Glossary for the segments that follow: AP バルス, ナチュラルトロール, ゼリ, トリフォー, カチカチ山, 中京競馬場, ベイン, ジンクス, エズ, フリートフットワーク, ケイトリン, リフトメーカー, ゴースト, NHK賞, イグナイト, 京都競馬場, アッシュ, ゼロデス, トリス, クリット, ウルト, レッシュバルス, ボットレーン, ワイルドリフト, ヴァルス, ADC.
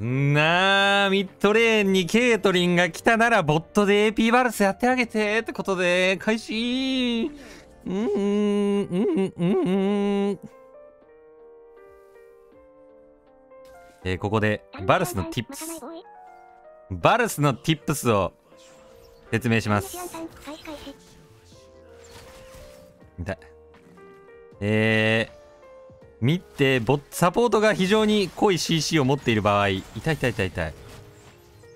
なあ、ミッドレーンにケイトリンが来たならボットで AP バルスやってあげてってことで開始。ここでバルスのティップスを説明します。痛い。見て、サポートが非常に濃い CC を持っている場合、痛い。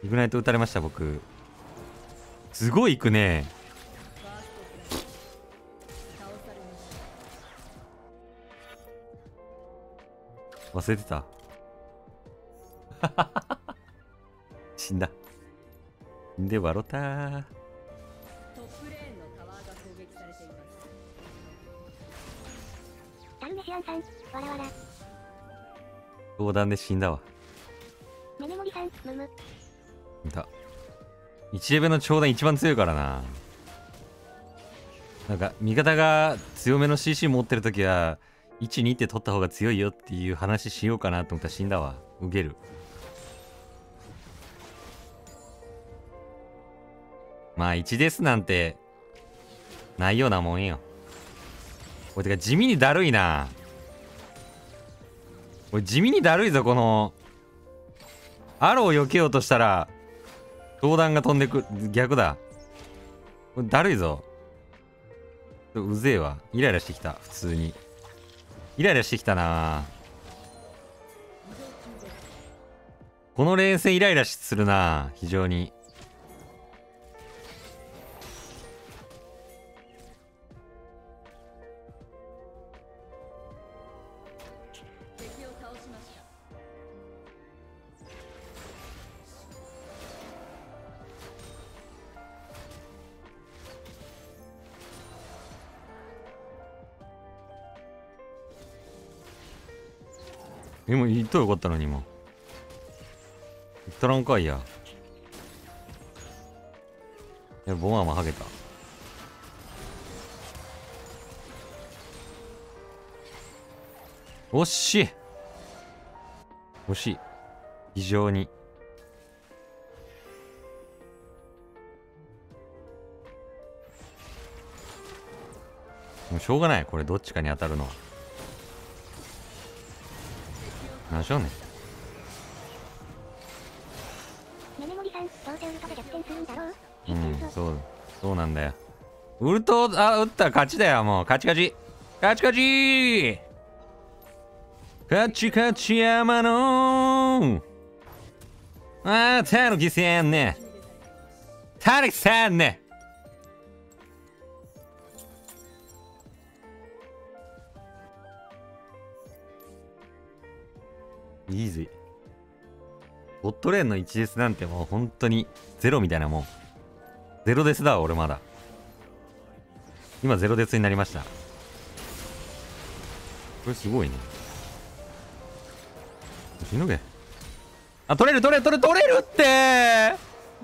イグナイト打たれました、僕。すごいいくね。忘れてた。死んだ。死んで笑ったー。相談で死んだわ。いた。1レベの長弾一番強いからな。なんか味方が強めの CC 持ってるときは1、2って取った方が強いよっていう話しようかなと思ったら死んだわ。ウケる。まあ1ですなんてないようなもんよ。これてか地味にだるいな。これ地味にだるいぞ。このアローを避けようとしたら砲弾が飛んでく、逆だ。これだるいぞ。うぜえわ。イライラしてきた。普通にイライラしてきたな。この連戦イライラするな、非常に。でも言っとよかったのに、今言ったらんかいや。ボンアマはげた。惜しい惜しい、非常に。もうしょうがない、これどっちかに当たるのは。何しようね。うん、そうなんだよ。ウルト打ったら勝ちだよ、もう。カチカチ山のああ、たぬきさんね。イージー。ボットレーンの 1S なんてもう本当にゼロみたいなもん。ゼロデスだわ、俺まだ。今ゼロデスになりました。これすごいね。しのげ。あ、取れるって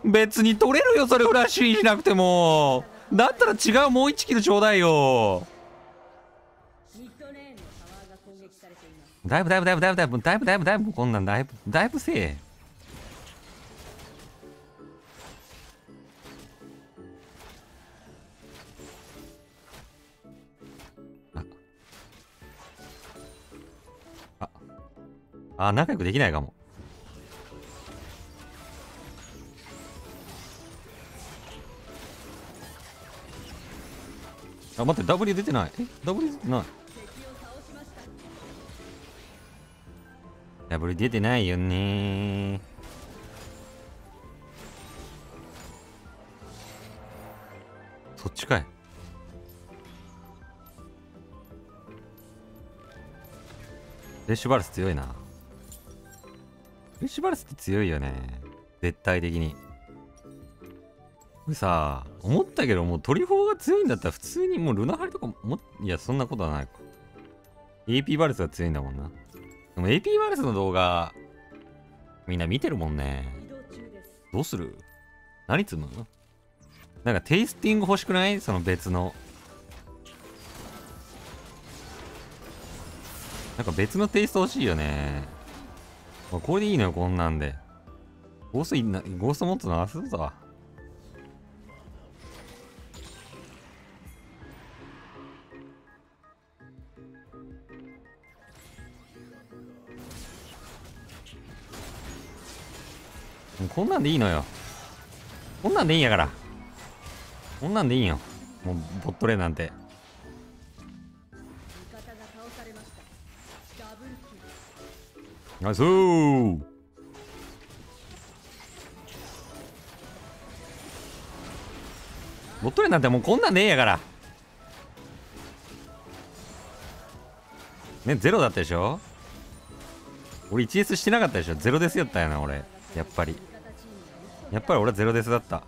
別に取れるよ、それフラッシュしなくても。だったら違う、もう1キルちょうだいよ。だいぶこんなんだいぶせえ。あ、仲良くできないかも。あ、待って、W 出てない。W 出てない。W 出てないよね。そっちかい。レッシュバルス強いな。レッシュバルスって強いよね、絶対的に。これさ、思ったけど、もうトリフォーが強いんだったら普通にもうルナハリとかも、いや、そんなことはないか。AP バルスが強いんだもんな。でも AP バルスの動画、みんな見てるもんね。どうする？何積むの？なんかテイスティング欲しくない？その別の。なんか別のテイスト欲しいよね。これでいいのよ、こんなんで。ゴーストもっと鳴らすぞ。こんなんでいいのよ。こんなんでいいんやから。こんなんでいいんよ。もうボットレーなんて。ナイスー。ボットレーなんてもうこんなんでいいんやから。ね、ゼロだったでしょ。俺 1S してなかったでしょ。ゼロですやったやな、俺。やっぱり俺はゼロデスだった。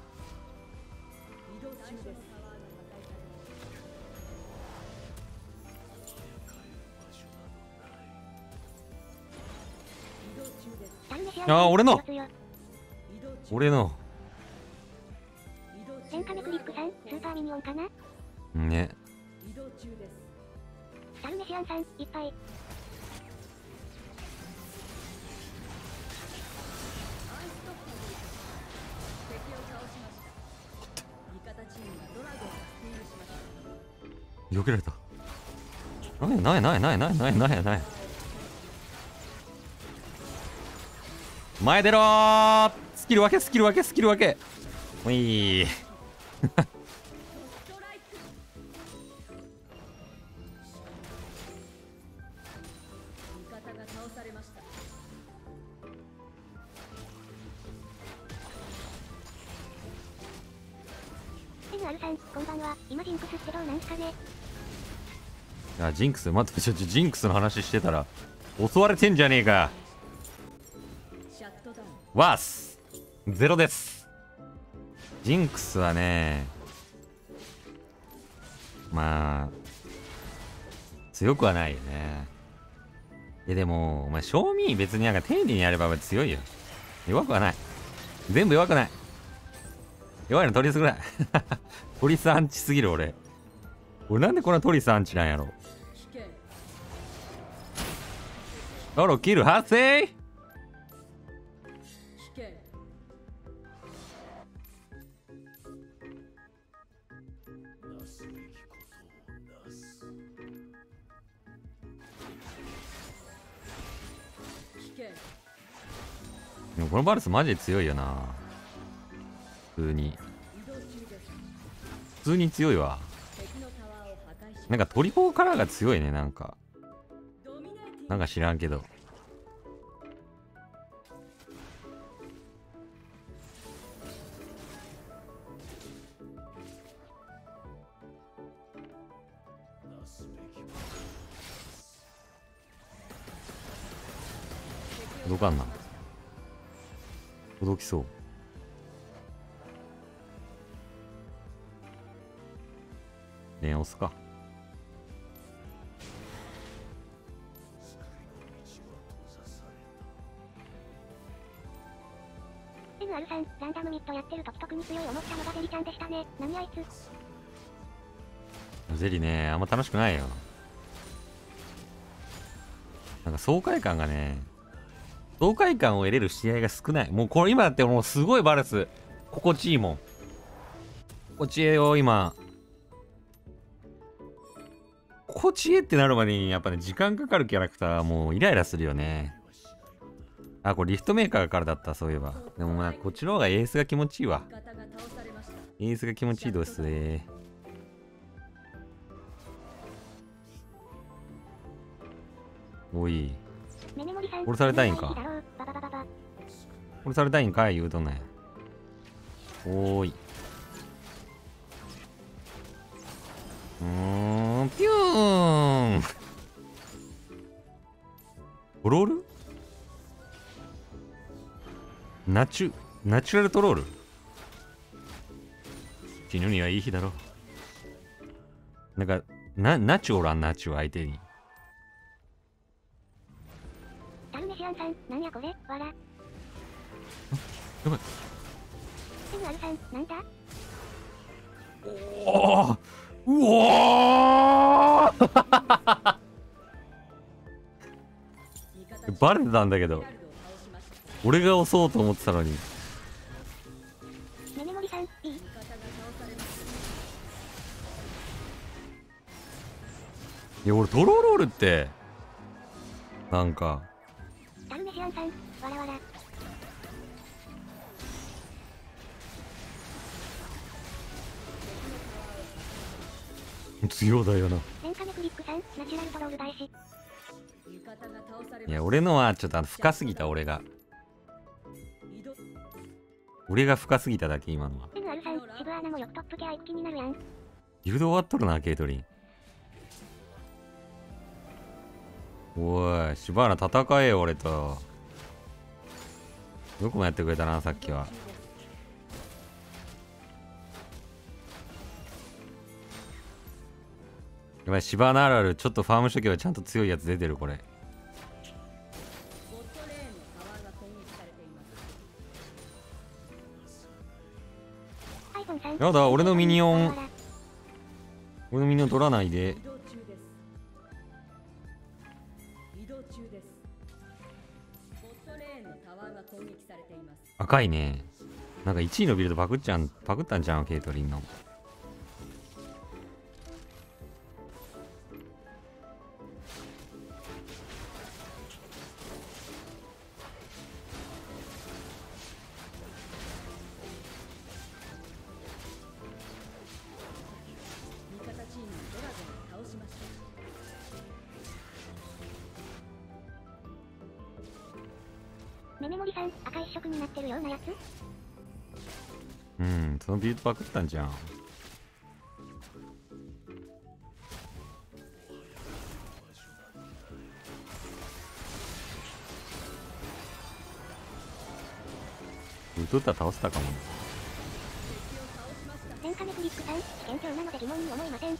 あー、俺の戦カメクリックさん、スーパーミニオンかなね。サルメシアンさん、いっぱい。避けられた。ない。前出ろー。スキル分け。おいー。セヌアルさん、こんばんは。今ジンクスってどうなんすかね。ジンクス、待って、ジンクスの話してたら襲われてんじゃねえか。ワースゼロです。ジンクスはね、まあ強くはないよね。でもお前賞味別になんか丁寧にやれば強いよ。弱くはない。全部弱くない。弱いのトリスぐらい。トリスアンチすぎる。俺なんでこんなトリスアンチなんやろ。ドロキル発生。でもこのバルスマジで強いよな。普通に強いわ。なんかトリフォーカラーが強いね。なんか知らんけど。届かんな。届きそう。念押すか。NR さん、ランダムミッドやってるとき特に強い思ったのがゼリちゃんでしたね。何あいつ。ゼリね、あんま楽しくないよ。なんか爽快感を得れる試合が少ない。もうこれ今だってもうすごいバルス心地いいもん。心地えを今、心地えってなるまでにやっぱね時間かかるキャラクターはもうイライラするよね。あ、これリフトメーカーからだった、そういえば。でもまあこっちの方がエースが気持ちいいわ。エースが気持ちいいですね。おい。俺されたいんか。俺されたいんかい、言うとね。おーい。ピューン。トロール？ナチュラルトロール。君にはいい日だろ。ナチュ相手に。なんやこれ、わら。やばい。セヌアルさん、なんだ。うおー。バレてたんだけど。俺が押そうと思ってたのに。宗盛さん、いい。いや俺ドローロールってなんか。タルメシアンさん、わらわら。強だよな。いや俺のはちょっと深すぎた。俺が深すぎただけ今のは。誘導終わっとるなケイトリン。おいしばらく戦えよ俺と。よくもやってくれたなさっきは。やばいシバナラルちょっとファームしとけばちゃんと強いやつ出てるこれ。やだ俺のミニオン取らないで。赤いね。なんか1位のビルドパクったんじゃんケイトリンの。うん、そのビルドパクったんじゃん。打っとったら倒せたかも。天下メフリックさん、謙虚なので疑問に思いません。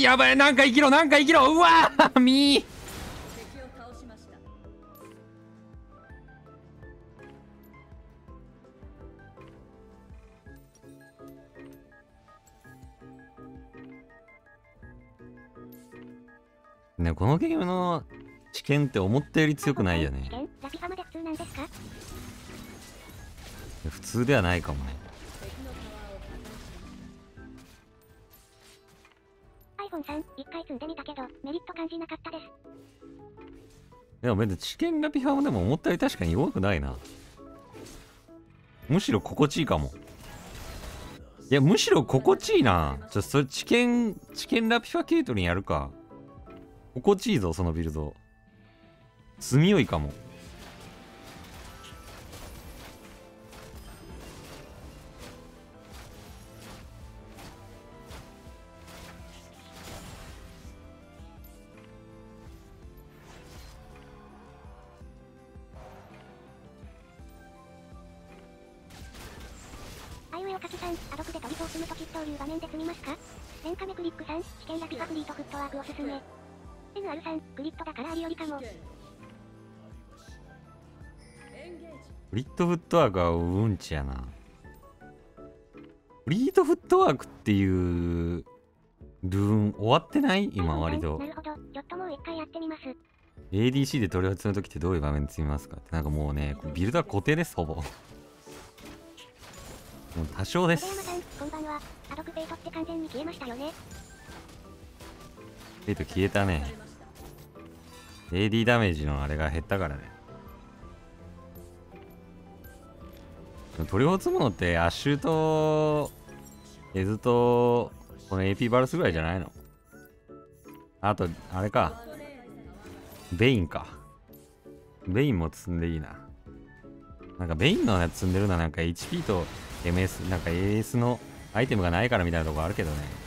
やばい、なんか生きろ、うわーみー。ね、このゲームの知見って思ったより強くないよね。普通ではないかもね。でも別に知見ラピファもでも思ったより確かに弱くないな。むしろ心地いいかも。いやむしろ心地いいな。ちょっとそれ知見ラピファケイトリンやるか。心地いいぞそのビルド。住みよいかも。フリットフットワークはうんちやな。フリートフットワークっていうルーン終わってない今割と。 ADC で取り外しの時ってどういう場面で積みますかって。なんかもうねビルドは固定ですほぼ。もう多少です。ペイト消えたね。 AD ダメージのあれが減ったからね。取り落とすものってアッシュとエズとこの AP バルスぐらいじゃないの。あとあれかベインか。ベインも積んでいいな。なんかベインのやつ積んでるのはなんか HP と MS なんか AS のアイテムがないからみたいなとこあるけどね。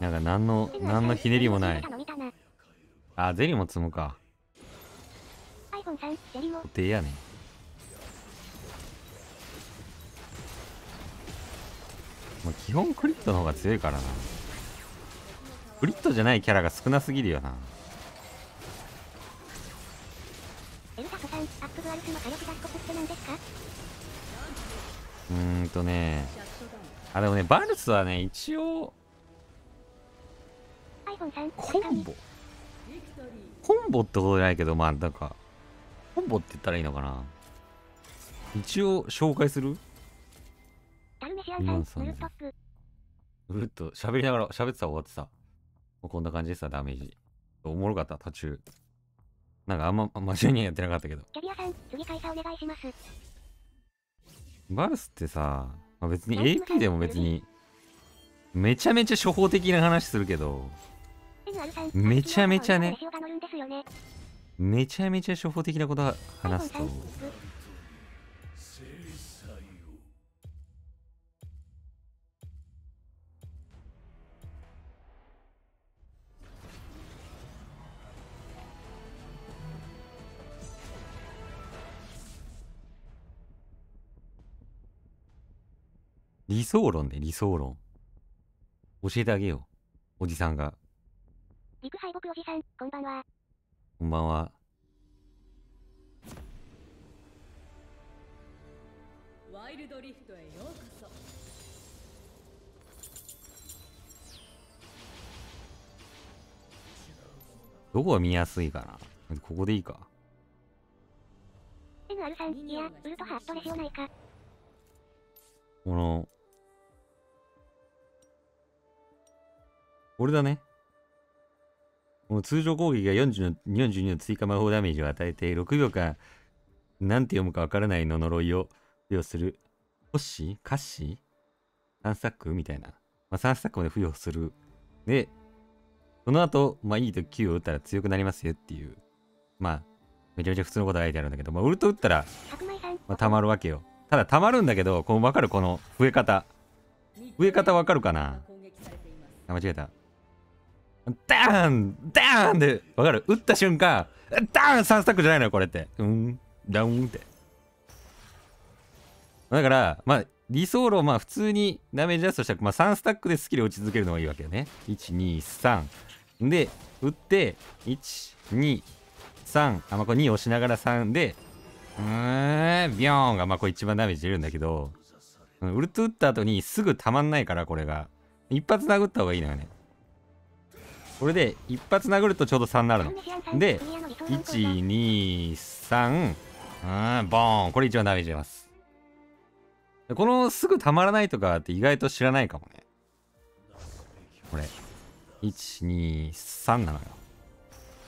なんか何のひねりもない。あ、ゼリーも積むか。固定やね。もう基本クリットの方が強いからな。クリットじゃないキャラが少なすぎるよな。ね、あ、でもね、バルスはね、一応コンボってことじゃないけど、まあなんかコンボって言ったらいいのかな。一応紹介する。うるっと喋りながら喋ってたら終わってた。こんな感じでさ、ダメージおもろかった。途中なんかあんま真面目にやってなかったけど、キャビアさん次開催お願いします。バルスってさ、まあ、別に AP でも別にめちゃめちゃ初歩的な話するけど、めちゃめちゃね、めちゃめちゃ初歩的なことは話すと、理想論で、理想論教えてあげよう、おじさんが。陸敗北おじさん、こんばんは。こんばんは。ワイルドリフトへようこそ。どこが見やすいかな、ここでいいか。NR さん、いや、ウルトハットレシオないか。このこれだね。この通常攻撃が42の追加魔法ダメージを与えて6秒間なんて読むかわからないの呪いを付与する。コッシーカッシー3スタックみたいな、まあ、3スタックまで付与する。でその後、まあいいとQを打ったら強くなりますよっていう、まあめちゃめちゃ普通のことが書いてあるんだけど、まあウルト打ったら、まあ、たまるわけよ。ただたまるんだけど、この分かる、この増え方、増え方分かるかな。あ、間違えた。ダーンダーンで分かる。打った瞬間ダーン、3スタックじゃないのよこれって。ダウンって。だからまあ理想論、まあ普通にダメージ出すとしたら、まあ、3スタックでスキル落ち続けるのがいいわけよね。123で打って123、あ、まあこれ2押しながら3でビヨーンが、まあこれ一番ダメージ出るんだけど、ウルト打った後にすぐたまんないから、これが一発殴った方がいいのよね。これで一発殴るとちょうど3になるので、123ボーン、これ一番ダメージ出ます。このすぐたまらないとかって意外と知らないかもね。これ123なのよ、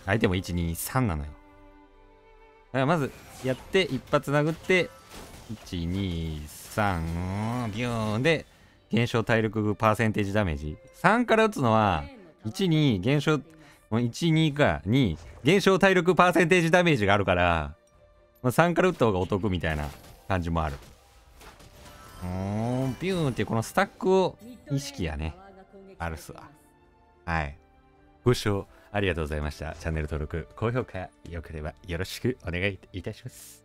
相手も123なのよ。だからまずやって一発殴って123ビューンで減少体力パーセンテージダメージ3から打つのは12減少12か2減少体力パーセンテージダメージがあるから、3から打った方がお得みたいな感じもある。ビューンっていうこのスタックを意識やね、アルスは。はい、ご視聴ありがとうございました。チャンネル登録、高評価、よければよろしくお願いいたします。